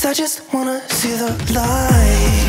'Cause I just wanna see the light.